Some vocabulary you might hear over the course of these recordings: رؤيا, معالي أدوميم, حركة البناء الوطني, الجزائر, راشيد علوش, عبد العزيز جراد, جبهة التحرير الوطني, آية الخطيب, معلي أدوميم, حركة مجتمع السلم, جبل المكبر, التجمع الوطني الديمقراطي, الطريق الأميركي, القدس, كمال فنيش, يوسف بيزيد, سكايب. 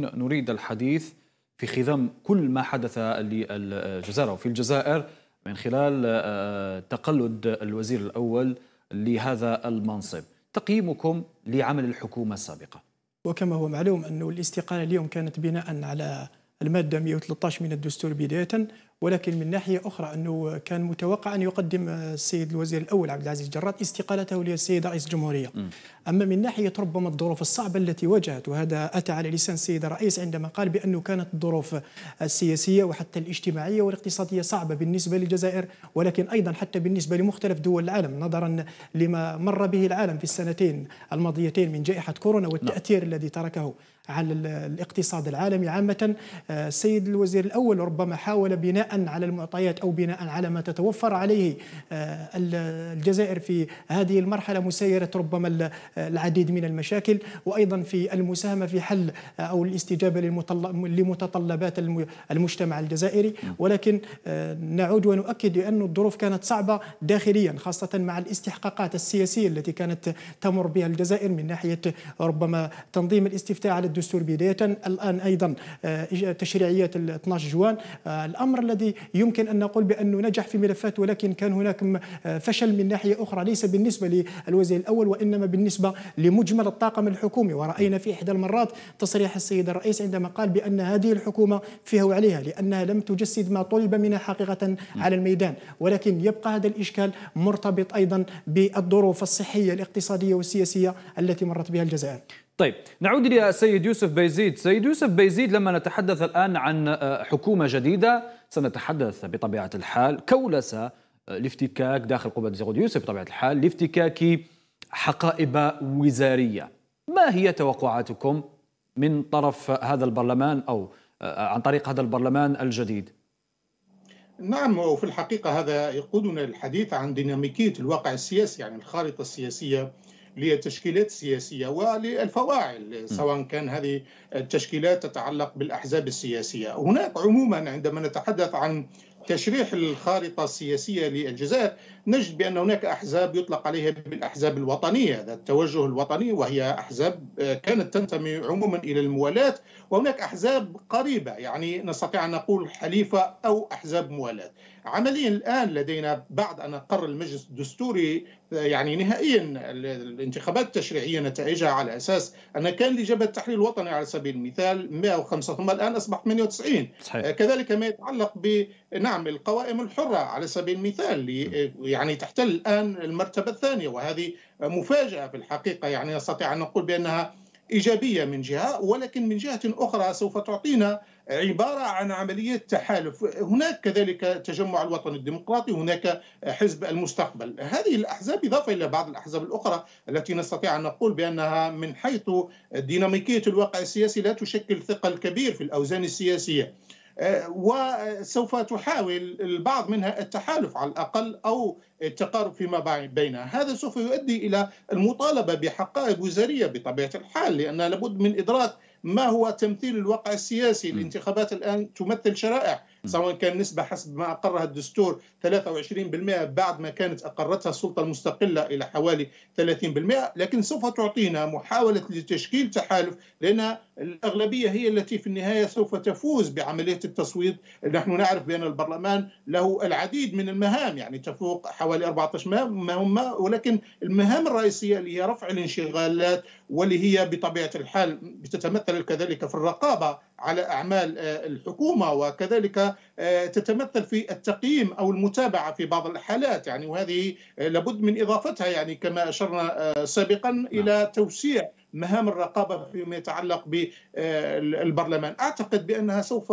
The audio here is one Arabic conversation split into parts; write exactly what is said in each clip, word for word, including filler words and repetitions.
نريد الحديث في خضم كل ما حدث للجزائر وفي الجزائر من خلال تقلد الوزير الأول لهذا المنصب. تقييمكم لعمل الحكومة السابقة؟ وكما هو معلوم أن الاستقالة اليوم كانت بناء على المادة مئة وثلاثة عشر من الدستور بداية، ولكن من ناحية أخرى أنه كان متوقع أن يقدم السيد الوزير الأول عبد العزيز جراد استقالته للسيد رئيس الجمهورية. م. أما من ناحية ربما الظروف الصعبة التي واجهت، وهذا أتى على لسان السيد الرئيس عندما قال بأنه كانت الظروف السياسية وحتى الاجتماعية والاقتصادية صعبة بالنسبة للجزائر، ولكن أيضا حتى بالنسبة لمختلف دول العالم نظرا لما مر به العالم في السنتين الماضيتين من جائحة كورونا والتأثير لا. الذي تركه على الاقتصاد العالمي عامة. السيد الوزير الأول ربما حاول بناء على المعطيات أو بناء على ما تتوفر عليه الجزائر في هذه المرحلة مسيرة ربما العديد من المشاكل، وأيضا في المساهمة في حل أو الاستجابة لمتطلبات المجتمع الجزائري، ولكن نعود ونؤكد أن الظروف كانت صعبة داخليا خاصة مع الاستحقاقات السياسية التي كانت تمر بها الجزائر من ناحية ربما تنظيم الاستفتاء على الدستور بداية، الآن أيضا تشريعية اثني عشر جوان. الأمر الذي يمكن أن نقول بأنه نجح في ملفات، ولكن كان هناك فشل من ناحية أخرى ليس بالنسبة للوزير الأول وإنما بالنسبة لمجمل الطاقم الحكومي. ورأينا في إحدى المرات تصريح السيد الرئيس عندما قال بأن هذه الحكومة فيها وعليها لأنها لم تجسد ما طلب منها حقيقة على الميدان، ولكن يبقى هذا الإشكال مرتبط أيضا بالظروف الصحية الاقتصادية والسياسية التي مرت بها الجزائر. طيب نعود إلى السيد يوسف بيزيد. سيد يوسف بيزيد، لما نتحدث الآن عن حكومة جديدة سنتحدث بطبيعة الحال كولسة لافتكاك داخل قبة الزغود يوسف بطبيعة الحال لافتكاك حقائب وزارية، ما هي توقعاتكم من طرف هذا البرلمان أو عن طريق هذا البرلمان الجديد؟ نعم، وفي الحقيقة هذا يقودنا للحديث عن ديناميكية الواقع السياسي، يعني الخارطة السياسية للتشكيلات السياسية وللفواعل، سواء كان هذه التشكيلات تتعلق بالأحزاب السياسية. هناك عموما عندما نتحدث عن تشريح الخارطة السياسية للجزائر نجد بأن هناك أحزاب يطلق عليها بالأحزاب الوطنية ذات التوجه الوطني، وهي أحزاب كانت تنتمي عموما إلى الموالاة، وهناك أحزاب قريبة يعني نستطيع أن نقول حليفة أو أحزاب موالاة. عمليا الآن لدينا بعد أن أقر المجلس الدستوري يعني نهائيا الانتخابات التشريعية نتائجها على أساس أن كان لجبهة التحرير الوطني على سبيل المثال مئة وخمسة ثم الآن أصبح ثمانية وتسعين. صحيح. كذلك ما يتعلق ب نعم القوائم الحرة على سبيل المثال يعني تحتل الآن المرتبة الثانية، وهذه مفاجأة في الحقيقة، يعني نستطيع أن نقول بأنها إيجابية من جهة، ولكن من جهة أخرى سوف تعطينا عبارة عن عملية تحالف. هناك كذلك التجمع الوطني الديمقراطي، هناك حزب المستقبل، هذه الأحزاب إضافة إلى بعض الأحزاب الأخرى التي نستطيع أن نقول بأنها من حيث ديناميكية الواقع السياسي لا تشكل ثقل كبير في الأوزان السياسية، وسوف تحاول البعض منها التحالف على الأقل أو التقارب فيما بينها. هذا سوف يؤدي إلى المطالبة بحقائب وزارية بطبيعة الحال، لأن لابد من إدراك ما هو تمثيل الواقع السياسي. الانتخابات الآن تمثل شرائح، سواء كان نسبة حسب ما أقرها الدستور ثلاثة وعشرين بالمئة بعد ما كانت أقرتها السلطة المستقلة إلى حوالي ثلاثين بالمئة، لكن سوف تعطينا محاولة لتشكيل تحالف، لأن الأغلبية هي التي في النهاية سوف تفوز بعملية التصويت. نحن نعرف بأن البرلمان له العديد من المهام، يعني تفوق حوالي أربعة عشر مهمة، ولكن المهام الرئيسية اللي هي رفع الانشغالات واللي هي بطبيعة الحال بتتمثل كذلك في الرقابة على أعمال الحكومة، وكذلك تتمثل في التقييم أو المتابعة في بعض الحالات، يعني وهذه لابد من إضافتها يعني كما أشرنا سابقا إلى توسيع مهام الرقابة فيما يتعلق بالبرلمان. أعتقد بأنها سوف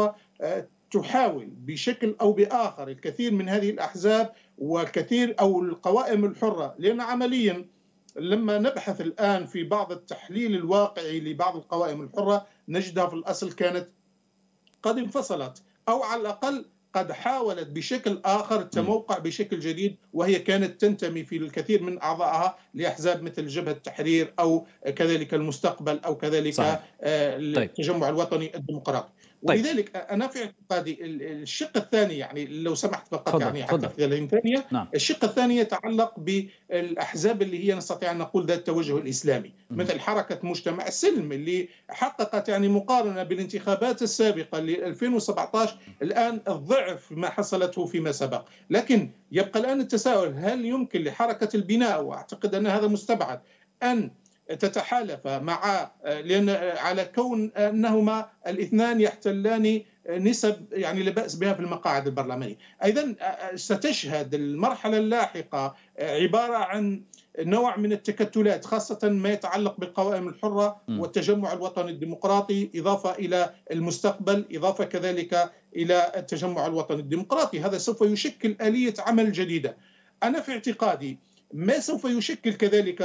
تحاول بشكل أو بآخر الكثير من هذه الأحزاب والكثير أو القوائم الحرة، لأن عمليا لما نبحث الآن في بعض التحليل الواقعي لبعض القوائم الحرة نجدها في الأصل كانت قد انفصلت أو على الأقل قد حاولت بشكل آخر التموقع بشكل جديد، وهي كانت تنتمي في الكثير من أعضائها لأحزاب مثل جبهة التحرير أو كذلك المستقبل أو كذلك التجمع الوطني الديمقراطي. طيب. لذلك انا في اعتقادي الشق الثاني، يعني لو سمحت فقط يعني حتى ثلاثين ثانيه، نعم. الشق الثاني يتعلق بالاحزاب اللي هي نستطيع ان نقول ذات التوجه الاسلامي، م. مثل حركه مجتمع السلم اللي حققت يعني مقارنه بالانتخابات السابقه ل ألفين وسبعطاش الان الضعف ما حصلته فيما سبق، لكن يبقى الان التساؤل هل يمكن لحركه البناء، واعتقد ان هذا مستبعد، ان تتحالف مع لأن على كون أنهما الاثنان يحتلان نسب يعني لا بأس بها في المقاعد البرلمانية. إذن ستشهد المرحلة اللاحقة عبارة عن نوع من التكتلات، خاصة ما يتعلق بالقوائم الحرة والتجمع الوطني الديمقراطي، إضافة إلى المستقبل، إضافة كذلك إلى التجمع الوطني الديمقراطي. هذا سوف يشكل آلية عمل جديدة. أنا في اعتقادي ما سوف يشكل كذلك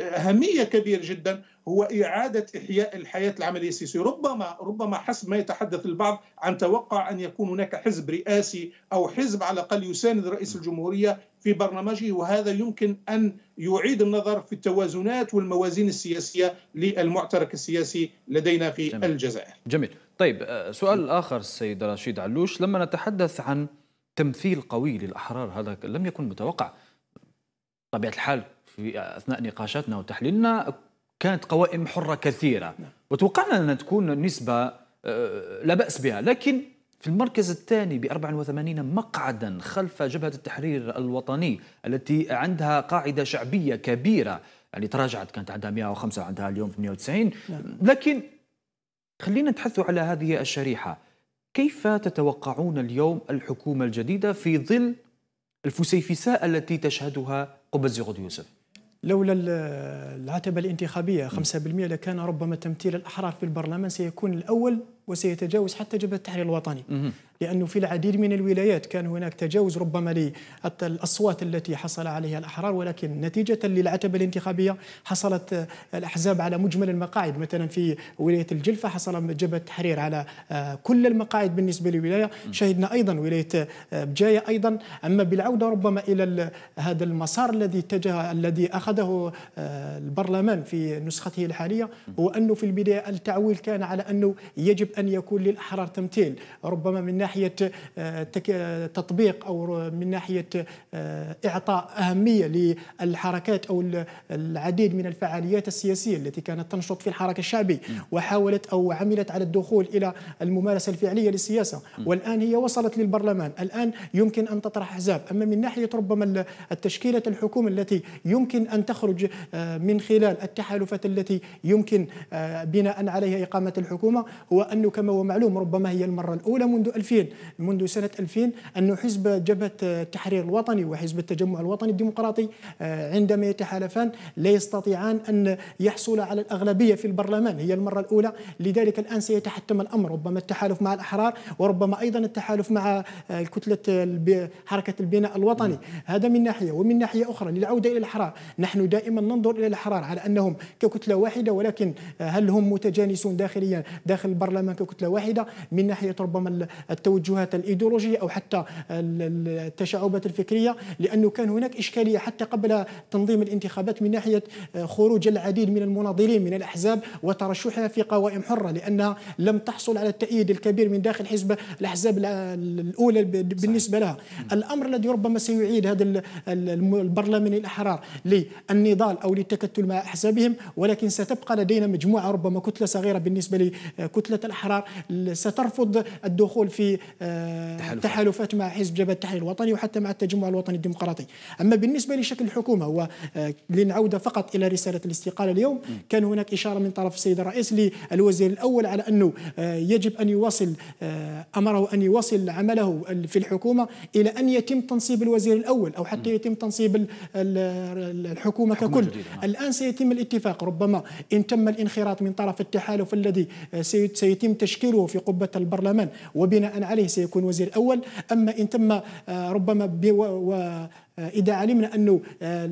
أهمية كبيرة جدا هو إعادة إحياء الحياة العملية السياسية، ربما ربما حسب ما يتحدث البعض عن توقع أن يكون هناك حزب رئاسي أو حزب على الأقل يساند رئيس الجمهورية في برنامجه، وهذا يمكن أن يعيد النظر في التوازنات والموازين السياسية للمعترك السياسي لدينا في جميل. الجزائر. جميل. طيب سؤال آخر السيد راشيد علوش، لما نتحدث عن تمثيل قوي للأحرار، هذا لم يكن متوقع. طبيعة الحال في أثناء نقاشاتنا وتحليلنا كانت قوائم حرة كثيرة وتوقعنا أن تكون نسبة لا بأس بها، لكن في المركز الثاني ب أربعة وثمانين مقعدا خلف جبهة التحرير الوطني التي عندها قاعدة شعبية كبيرة، يعني تراجعت، كانت عندها مئة وخمسة وعندها اليوم اثنين وتسعين، لكن خلينا نبحث على هذه الشريحة. كيف تتوقعون اليوم الحكومة الجديدة في ظل الفسيفساء التي تشهدها قبل زغد يوسف؟ لولا العتبة الانتخابية خمسة بالمئة لكان ربما تمثيل الأحرار في البرلمان سيكون الأول وسيتجاوز حتى جبهة التحرير الوطني، لأنه في العديد من الولايات كان هناك تجاوز ربما للأصوات التي حصل عليها الأحرار، ولكن نتيجة للعتبة الانتخابية حصلت الأحزاب على مجمل المقاعد. مثلا في ولاية الجلفة حصل جبهة التحرير على كل المقاعد بالنسبة للولاية، شهدنا أيضا ولاية بجاية أيضا. أما بالعودة ربما إلى هذا المسار الذي اتجه الذي أخذه البرلمان في نسخته الحالية، هو أنه في البداية التعويل كان على أنه يجب أن يكون للأحرار تمثيل ربما من ناحية تطبيق أو من ناحية إعطاء أهمية للحركات أو العديد من الفعاليات السياسية التي كانت تنشط في الحراك الشعبي وحاولت أو عملت على الدخول إلى الممارسة الفعلية للسياسة، والآن هي وصلت للبرلمان، الآن يمكن أن تطرح أحزاب. أما من ناحية ربما التشكيلة الحكومة التي يمكن أن تخرج من خلال التحالفات التي يمكن بناء عليها إقامة الحكومة، هو أنه كما هو معلوم ربما هي المرة الأولى منذ ألفين منذ سنة ألفين أنه حزب جبهة التحرير الوطني وحزب التجمع الوطني الديمقراطي عندما يتحالفان لا يستطيعان أن يحصل على الأغلبية في البرلمان، هي المرة الأولى. لذلك الآن سيتحتم الأمر، ربما التحالف مع الأحرار وربما أيضا التحالف مع كتلة حركة البناء الوطني. هذا من ناحية. ومن ناحية أخرى للعودة إلى الأحرار، نحن دائما ننظر إلى الأحرار على أنهم ككتلة واحدة، ولكن هل هم متجانسون داخليا داخل البرلمان ككتلة واحدة؟ من ناحية ربما التوجهات الإيديولوجية أو حتى التشعبات الفكرية، لأنه كان هناك إشكالية حتى قبل تنظيم الانتخابات من ناحية خروج العديد من المناضلين من الأحزاب وترشحها في قوائم حرة، لأنها لم تحصل على التأييد الكبير من داخل حزب الأحزاب الأولى بالنسبة لها. الأمر الذي ربما سيعيد هذا البرلمان الأحرار للنضال أو للتكتل مع أحزابهم، ولكن ستبقى لدينا مجموعة ربما كتلة صغيرة بالنسبة لكتلة الأحرار سترفض الدخول في تحالفات مع حزب جبهة التحرير الوطني وحتى مع التجمع الوطني الديمقراطي. أما بالنسبة لشكل الحكومة، هو لنعود فقط إلى رسالة الاستقالة اليوم، م. كان هناك إشارة من طرف السيد الرئيس للوزير الأول على أنه يجب أن يواصل أمره أن يواصل عمله في الحكومة إلى أن يتم تنصيب الوزير الأول أو حتى يتم تنصيب الحكومة ككل. الآن سيتم الاتفاق، ربما إن تم الانخراط من طرف التحالف الذي سيتم تشكيله في قبة البرلمان وبناء عليه سيكون وزير أول. أما إن تم ربما إذا علمنا أنه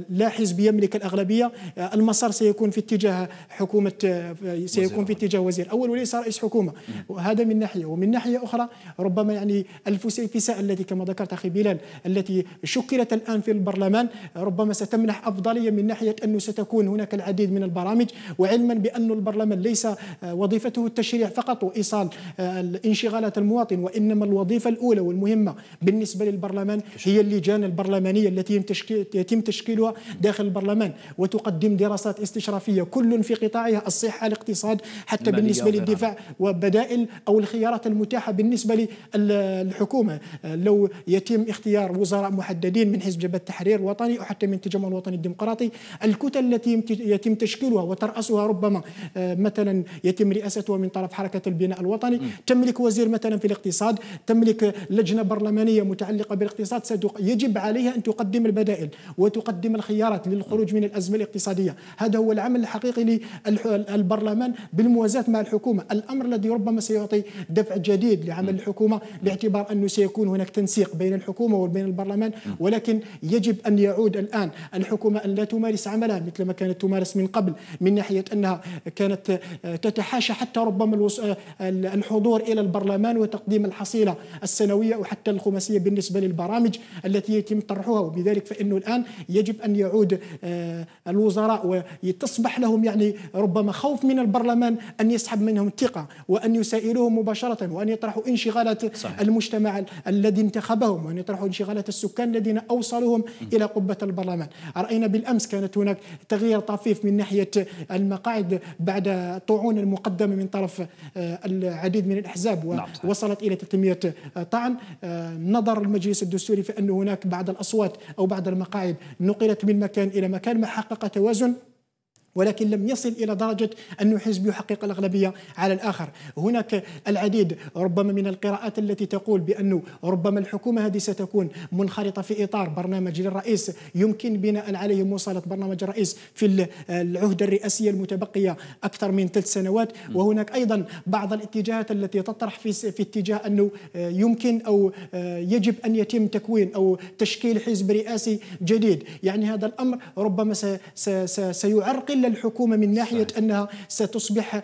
لا حزب يملك الأغلبية، المسار سيكون في اتجاه حكومة، سيكون في اتجاه وزير أول وليس رئيس حكومة. وهذا من ناحية. ومن ناحية أخرى ربما يعني الفساء التي كما ذكرت أخي بلال التي شكلت الآن في البرلمان ربما ستمنح أفضلية من ناحية أنه ستكون هناك العديد من البرامج، وعلما بأن البرلمان ليس وظيفته التشريع فقط وإيصال انشغالات المواطن، وإنما الوظيفة الأولى والمهمة بالنسبة للبرلمان هي اللجان البرلمانية التي يتم تشكيلها داخل البرلمان، وتقدم دراسات استشرافية كل في قطاعها، الصحة، الاقتصاد، حتى بالنسبة للدفاع وبدائل أو الخيارات المتاحة بالنسبة للحكومة. لو يتم اختيار وزراء محددين من حزب جبهة التحرير الوطني أو حتى من التجمع الوطني الديمقراطي، الكتل التي يتم تشكيلها وترأسها ربما مثلا يتم رئاستها من طرف حركة البناء الوطني، تملك وزير مثلا في الاقتصاد، تملك لجنة برلمانية متعلقة بالاقتصاد، يجب عليها أن تقدم البدائل وتقدم الخيارات للخروج من الأزمة الاقتصادية. هذا هو العمل الحقيقي للبرلمان بالموازاة مع الحكومة، الأمر الذي ربما سيعطي دفع جديد لعمل الحكومة، باعتبار أنه سيكون هناك تنسيق بين الحكومة وبين البرلمان. ولكن يجب أن يعود الآن الحكومة أن لا تمارس عملها مثل ما كانت تمارس من قبل، من ناحية أنها كانت تتحاشى حتى ربما الحضور إلى البرلمان وتقديم الحصيلة السنوية وحتى الخماسية بالنسبة للبرامج التي يتم طرحها. وبذلك فإنه الآن يجب أن يعود الوزراء وتصبح لهم يعني ربما خوف من البرلمان أن يسحب منهم الثقة وأن يسائلوهم مباشرة وأن يطرحوا انشغالات صحيح. المجتمع الذي انتخبهم، وأن يطرحوا انشغالات السكان الذين أوصلوهم إلى قبة البرلمان. رأينا بالأمس كانت هناك تغيير طفيف من ناحية المقاعد بعد طعون المقدمة من طرف العديد من الأحزاب ووصلت إلى ثلاثمائة طعن. نظر المجلس الدستوري فإن هناك بعض الأصوات أو بعض المقاعد نقلت من مكان إلى مكان، ما حقق توازن، ولكن لم يصل إلى درجة أنه حزب يحقق الأغلبية على الآخر. هناك العديد ربما من القراءات التي تقول بأنه ربما الحكومة هذه ستكون منخرطة في إطار برنامج للرئيس، يمكن بناء عليه مواصلة برنامج الرئيس في العهدة الرئاسية المتبقية أكثر من ثلاث سنوات. وهناك أيضا بعض الاتجاهات التي تطرح في, في اتجاه أنه يمكن أو يجب أن يتم تكوين أو تشكيل حزب رئاسي جديد. يعني هذا الأمر ربما سيعرقل الحكومة من ناحية صحيح. أنها ستصبح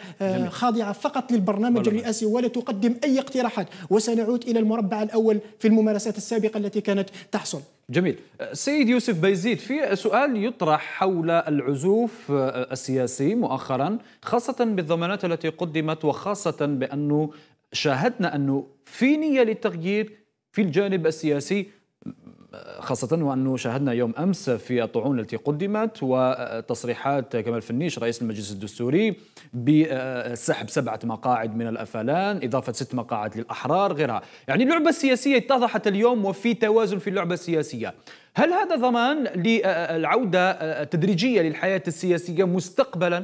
خاضعة فقط للبرنامج الرئاسي ولا تقدم أي اقتراحات، وسنعود إلى المربع الأول في الممارسات السابقة التي كانت تحصل. جميل. سيد يوسف بيزيد، في سؤال يطرح حول العزوف السياسي مؤخرا، خاصة بالضمانات التي قدمت، وخاصة بأنه شاهدنا أنه في نية للتغيير في الجانب السياسي، خاصة وأنه شاهدنا يوم أمس في الطعون التي قدمت وتصريحات كمال فنيش رئيس المجلس الدستوري بسحب سبعة مقاعد من الأفلان، إضافة ست مقاعد للأحرار، غيرها. يعني اللعبة السياسية اتضحت اليوم وفي توازن في اللعبة السياسية. هل هذا ضمان للعودة التدريجية للحياة السياسية مستقبلا؟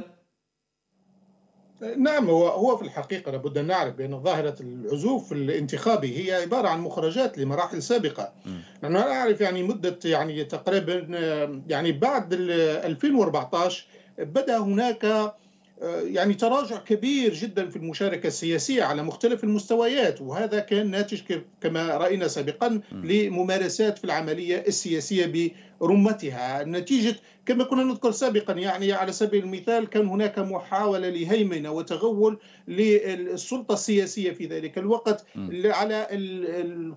نعم، هو هو في الحقيقة لابد أن نعرف بأن ظاهرة العزوف الانتخابي هي عبارة عن مخرجات لمراحل سابقة. نحن نعرف يعني مدة يعني تقريبا يعني بعد ألفين وأربعة عشر بدأ هناك يعني تراجع كبير جدا في المشاركة السياسية على مختلف المستويات، وهذا كان ناتج كما رأينا سابقا لممارسات في العملية السياسية برمتها، نتيجة كما كنا نذكر سابقا يعني على سبيل المثال كان هناك محاولة لهيمنة وتغول للسلطة السياسية في ذلك الوقت على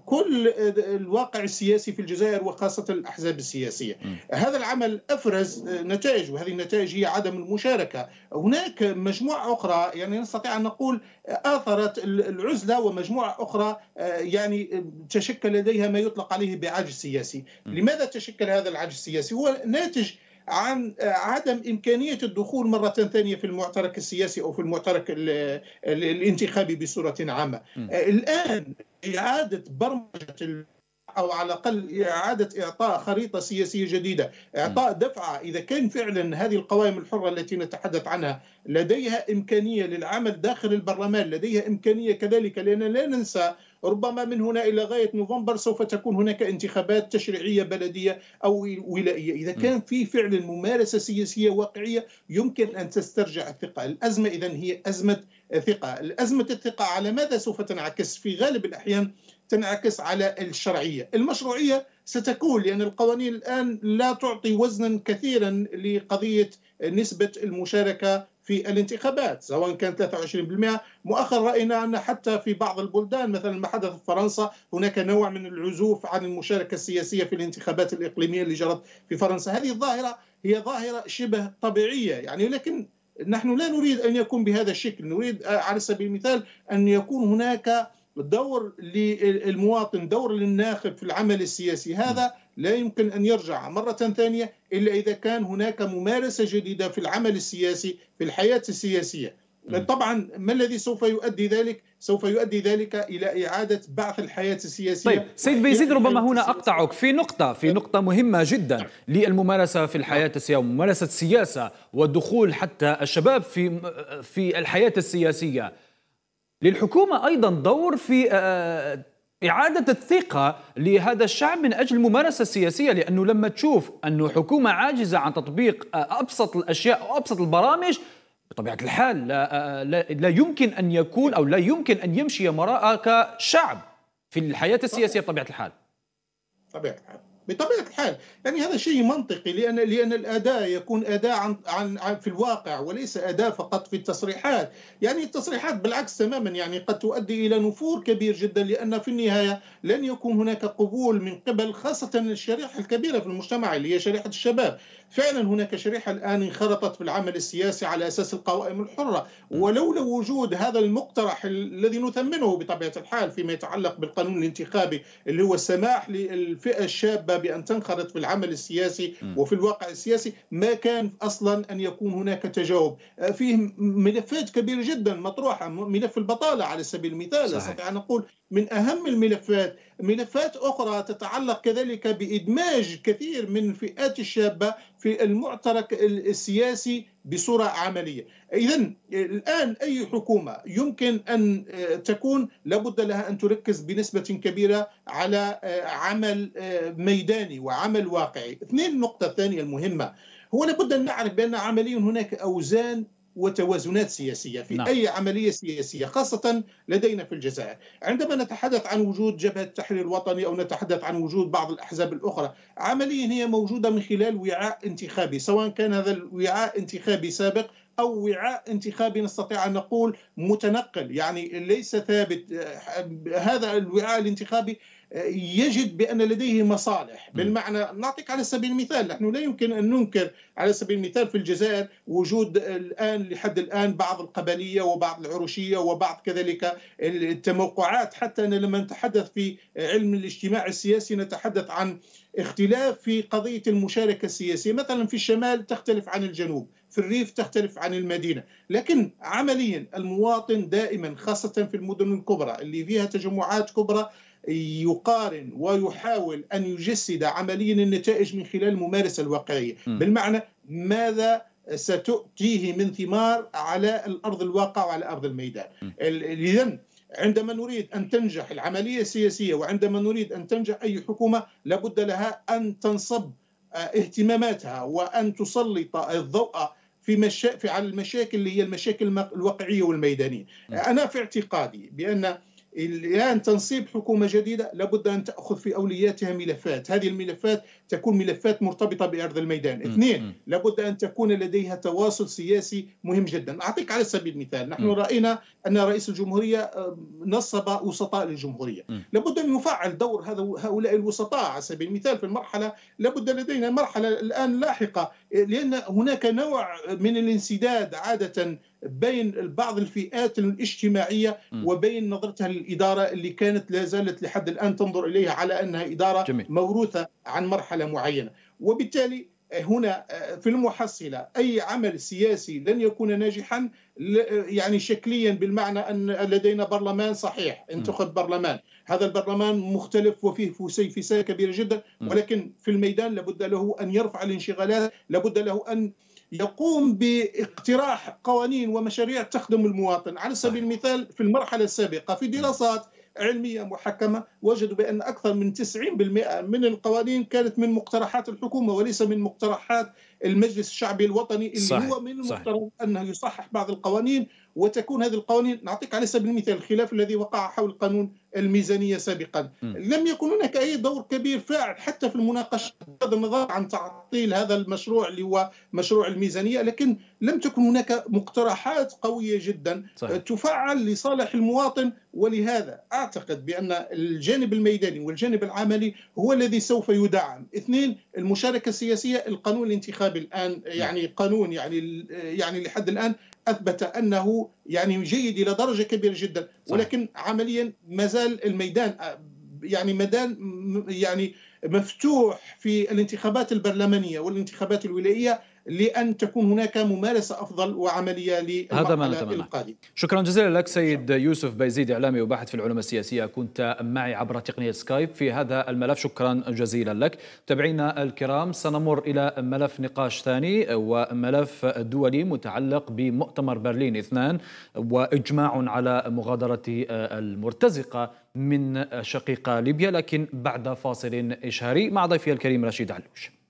كل الواقع السياسي في الجزائر وخاصة الأحزاب السياسية. هذا العمل أفرز نتائج، وهذه النتائج هي عدم المشاركة. هناك مجموعة أخرى يعني نستطيع أن نقول آثرت العزلة، ومجموعة أخرى يعني تشكل لديها ما يطلق عليه بعجز سياسي. لماذا تشكل هذا العجز السياسي؟ هو ناتج عن عدم إمكانية الدخول مرة ثانية في المعترك السياسي أو في المعترك الانتخابي بصورة عامة. الآن إعادة برمجة أو على الأقل إعادة إعطاء خريطة سياسية جديدة، إعطاء دفعة، إذا كان فعلا هذه القوائم الحرة التي نتحدث عنها لديها إمكانية للعمل داخل البرلمان، لديها إمكانية كذلك، لأن لا ننسى ربما من هنا إلى غاية نوفمبر سوف تكون هناك انتخابات تشريعية بلدية أو ولائية. إذا كان في فعلا ممارسة سياسية واقعية يمكن أن تسترجع الثقة. الأزمة إذن هي أزمة ثقة. الأزمة الثقة على ماذا سوف تنعكس؟ في غالب الأحيان تنعكس على الشرعية. المشروعية ستكون، لأن القوانين الآن لا تعطي وزنا كثيرا لقضية نسبة المشاركة في الانتخابات سواء كان ثلاثة وعشرين بالمئة. مؤخرا رأينا أن حتى في بعض البلدان مثلا ما حدث في فرنسا هناك نوع من العزوف عن المشاركة السياسية في الانتخابات الإقليمية اللي جرت في فرنسا. هذه الظاهرة هي ظاهرة شبه طبيعية يعني، لكن نحن لا نريد أن يكون بهذا الشكل، نريد على سبيل المثال أن يكون هناك دور للمواطن، دور للناخب في العمل السياسي. هذا لا يمكن أن يرجع مرة ثانية إلا إذا كان هناك ممارسة جديدة في العمل السياسي في الحياة السياسية. طبعا ما الذي سوف يؤدي ذلك؟ سوف يؤدي ذلك إلى إعادة بعث الحياة السياسية. طيب سيد بيزيد، ربما هنا أقطعك في نقطة في نقطة مهمة جدا للممارسة في الحياة السياسية وممارسة السياسة ودخول حتى الشباب في في الحياة السياسية. للحكومة أيضا دور في إعادة الثقة لهذا الشعب من أجل الممارسة السياسية، لأنه لما تشوف أنه حكومة عاجزة عن تطبيق أبسط الأشياء أو أبسط البرامج بطبيعة الحال لا, لا, لا يمكن أن يكون أو لا يمكن أن يمشي وراءك شعب في الحياة السياسية بطبيعة الحال. طبيعة الحال بطبيعة الحال يعني هذا شيء منطقي، لأن لأن الأداء يكون أداء عن, عن عن في الواقع وليس أداء فقط في التصريحات. يعني التصريحات بالعكس تماما يعني قد تؤدي إلى نفور كبير جدا، لأن في النهاية لن يكون هناك قبول من قبل خاصة الشريحة الكبيرة في المجتمع اللي هي شريحة الشباب. فعلا هناك شريحة الآن انخرطت في العمل السياسي على أساس القوائم الحرة، ولولا وجود هذا المقترح الذي نثمنه بطبيعة الحال فيما يتعلق بالقانون الانتخابي اللي هو السماح للفئة الشابة بأن تنخرط في العمل السياسي وفي الواقع السياسي ما كان أصلا أن يكون هناك تجاوب. فيه ملفات كبيرة جدا مطروحة، ملف البطالة على سبيل المثال أستطيع أن أقول من أهم الملفات. ملفات أخرى تتعلق كذلك بإدماج كثير من الفئات الشابة في المعترك السياسي بصورة عملية. إذن الآن أي حكومة يمكن أن تكون لابد لها أن تركز بنسبة كبيرة على عمل ميداني وعمل واقعي. اثنين، النقطة الثانية المهمة هو لابد أن نعرف بأن عمليا هناك أوزان وتوازنات سياسية في نعم. أي عملية سياسية خاصة لدينا في الجزائر. عندما نتحدث عن وجود جبهة التحرير الوطني أو نتحدث عن وجود بعض الأحزاب الأخرى، عمليا هي موجودة من خلال وعاء انتخابي سواء كان هذا الوعاء انتخابي سابق أو وعاء انتخابي نستطيع أن نقول متنقل يعني ليس ثابت. هذا الوعاء الانتخابي يجد بأن لديه مصالح، بالمعنى نعطيك على سبيل المثال نحن لا يمكن أن ننكر على سبيل المثال في الجزائر وجود الآن لحد الآن بعض القبلية وبعض العروشية وبعض كذلك التموقعات. حتى أن لما نتحدث في علم الاجتماع السياسي نتحدث عن اختلاف في قضية المشاركة السياسية، مثلا في الشمال تختلف عن الجنوب، في الريف تختلف عن المدينة. لكن عمليا المواطن دائما خاصة في المدن الكبرى اللي فيها تجمعات كبرى يقارن ويحاول أن يجسد عمليا النتائج من خلال الممارسة الواقعية، بالمعنى ماذا ستؤتيه من ثمار على الأرض الواقع وعلى أرض الميدان. إذن عندما نريد أن تنجح العملية السياسية وعندما نريد أن تنجح أي حكومة لابد لها أن تنصب اهتماماتها وأن تسلط الضوء في مشا... في على المشاكل اللي هي المشاكل الواقعية والميدانية. أنا في اعتقادي بأن الآن تنصيب حكومة جديدة لابد أن تأخذ في أولياتها ملفات، هذه الملفات تكون ملفات مرتبطة بأرض الميدان. اثنين، لابد أن تكون لديها تواصل سياسي مهم جدا. أعطيك على سبيل المثال نحن رأينا أن رئيس الجمهورية نصب وسطاء للجمهورية، لابد أن يفعل دور هؤلاء الوسطاء على سبيل المثال في المرحلة. لابد لدينا مرحلة الآن لاحقة لأن هناك نوع من الانسداد عادة بين بعض الفئات الاجتماعية وبين نظرتها للإدارة اللي كانت لا زالت لحد الآن تنظر إليها على أنها إدارة جميل. موروثة عن مرحلة معينة. وبالتالي هنا في المحصلة أي عمل سياسي لن يكون ناجحا يعني شكليا، بالمعنى أن لدينا برلمان صحيح انتخب برلمان، هذا البرلمان مختلف وفيه فسيفساء كبيرة جدا، ولكن في الميدان لابد له أن يرفع الانشغالات، لابد له أن يقوم باقتراح قوانين ومشاريع تخدم المواطن. على سبيل المثال في المرحلة السابقة في دراسات علمية محكمة وجدوا بأن أكثر من تسعين بالمئة من القوانين كانت من مقترحات الحكومة وليس من مقترحات المجلس الشعبي الوطني اللي صحيح. هو من المفترض أنه يصحح بعض القوانين وتكون هذه القوانين. نعطيك على سبيل المثال الخلاف الذي وقع حول قانون الميزانية سابقا، م. لم يكن هناك أي دور كبير فاعل حتى في المناقشة بغض النظر عن تعطيل هذا المشروع اللي هو مشروع الميزانية، لكن لم تكن هناك مقترحات قوية جدا صحيح. تفعل لصالح المواطن. ولهذا أعتقد بأن الجانب الميداني والجانب العملي هو الذي سوف يدعم. اثنين، المشاركة السياسية. القانون الانتخابي الآن يعني قانون يعني يعني لحد الآن أثبت أنه يعني جيد إلى درجة كبيرة جدا، ولكن عمليا ما زال الميدان يعني ميدان يعني مفتوح في الانتخابات البرلمانية والانتخابات الولائية لأن تكون هناك ممارسة أفضل وعملية للمرحلة القادمة. شكرا جزيلا لك سيد يوسف بيزيد، إعلامي وباحث في العلوم السياسية، كنت معي عبر تقنية سكايب في هذا الملف. شكرا جزيلا لك. متابعينا الكرام، سنمر إلى ملف نقاش ثاني وملف دولي متعلق بمؤتمر برلين اثنان وإجماع على مغادرة المرتزقة من شقيقة ليبيا، لكن بعد فاصل إشهاري مع ضيفي الكريم راشيد علوش.